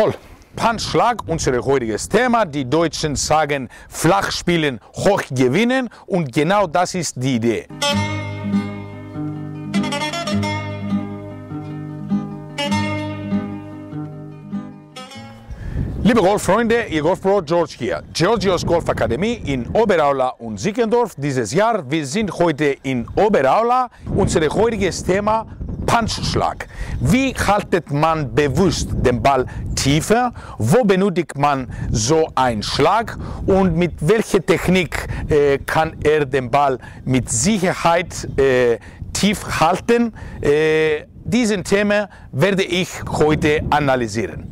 Toll! Punchschlag, unser heutiges Thema. Die Deutschen sagen, flach spielen, hoch gewinnen, und genau das ist die Idee. Liebe Golffreunde, Ihr Golfpro George hier. Georgios Golfakademie in Oberaula und Siegendorf dieses Jahr. Wir sind heute in Oberaula. Unser heutiges Thema: Punchschlag. Wie haltet man bewusst den Ball tiefer? Wo benötigt man so einen Schlag? Und mit welcher Technik kann er den Ball mit Sicherheit tief halten? Diesen Thema werde ich heute analysieren.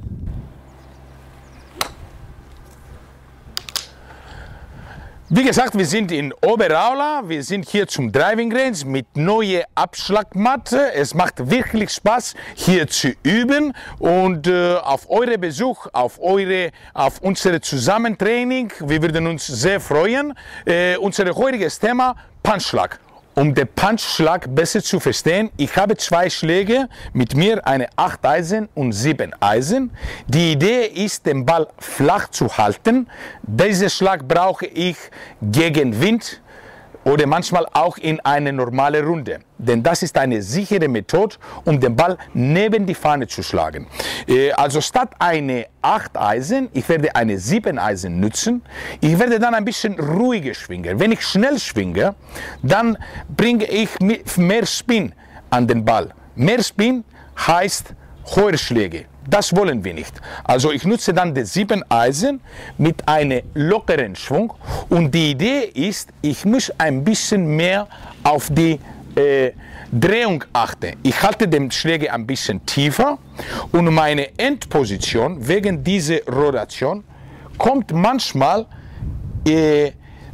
Wie gesagt, wir sind in Oberaula, wir sind hier zum Driving Range mit neuer Abschlagmatte. Es macht wirklich Spaß, hier zu üben, und auf eure Besuch, auf unsere Zusammentraining, wir würden uns sehr freuen. Unser heutiges Thema: Punchschlag. Um den Punchschlag besser zu verstehen, ich habe zwei Schläge mit mir, eine 8 Eisen und 7 Eisen. Die Idee ist, den Ball flach zu halten. Diesen Schlag brauche ich gegen Wind oder manchmal auch in einer normalen Runde. Denn das ist eine sichere Methode, um den Ball neben die Fahne zu schlagen. Also statt eine 8 Eisen, ich werde eine 7 Eisen nutzen. Ich werde dann ein bisschen ruhiger schwingen. Wenn ich schnell schwinge, dann bringe ich mehr Spin an den Ball. Mehr Spin heißt hohe Schläge. Das wollen wir nicht. Also ich nutze dann die 7 Eisen mit einem lockeren Schwung. Und die Idee ist, ich muss ein bisschen mehr auf die Drehung achte. Ich halte den Schläger ein bisschen tiefer, und meine Endposition wegen dieser Rotation kommt manchmal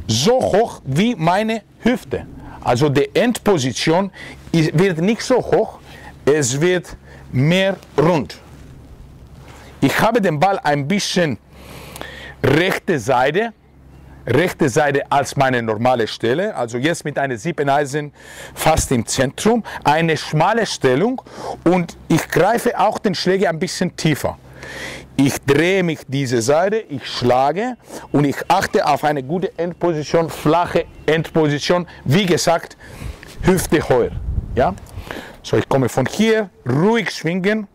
so hoch wie meine Hüfte. Also die Endposition wird nicht so hoch, es wird mehr rund. Ich habe den Ball ein bisschen rechte Seite als meine normale Stelle, also jetzt mit einer 7 Eisen fast im Zentrum, eine schmale Stellung, und ich greife auch den Schläger ein bisschen tiefer. Ich drehe mich diese Seite, ich schlage, und ich achte auf eine gute Endposition, flache Endposition, wie gesagt, Hüfte höher. Ja? So, ich komme von hier, ruhig schwingen.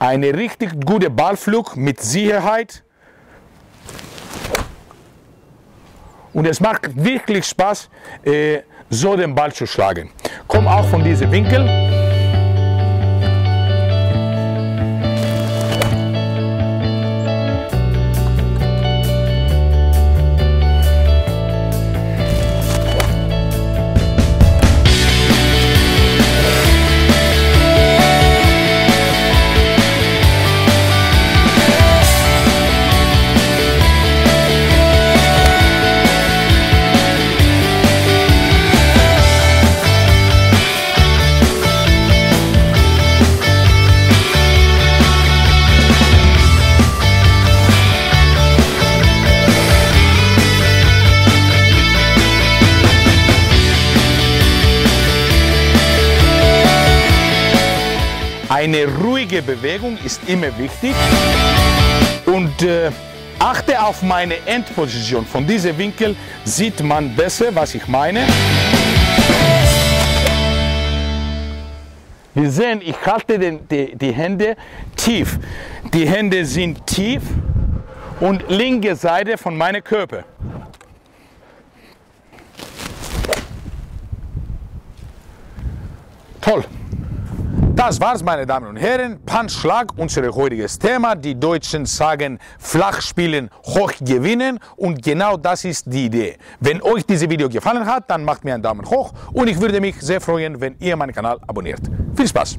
Ein richtig guter Ballflug mit Sicherheit. Und es macht wirklich Spaß, so den Ball zu schlagen. Komm auch von diesem Winkel. Eine ruhige Bewegung ist immer wichtig, und achte auf meine Endposition. Von diesem Winkel sieht man besser, was ich meine. Wir sehen, ich halte die Hände tief. Die Hände sind tief und linke Seite von meinem Körper. Toll! Das war's, meine Damen und Herren. Punchschlag, unser heutiges Thema. Die Deutschen sagen, flach spielen, hoch gewinnen, und genau das ist die Idee. Wenn euch dieses Video gefallen hat, dann macht mir einen Daumen hoch, und ich würde mich sehr freuen, wenn ihr meinen Kanal abonniert. Viel Spaß!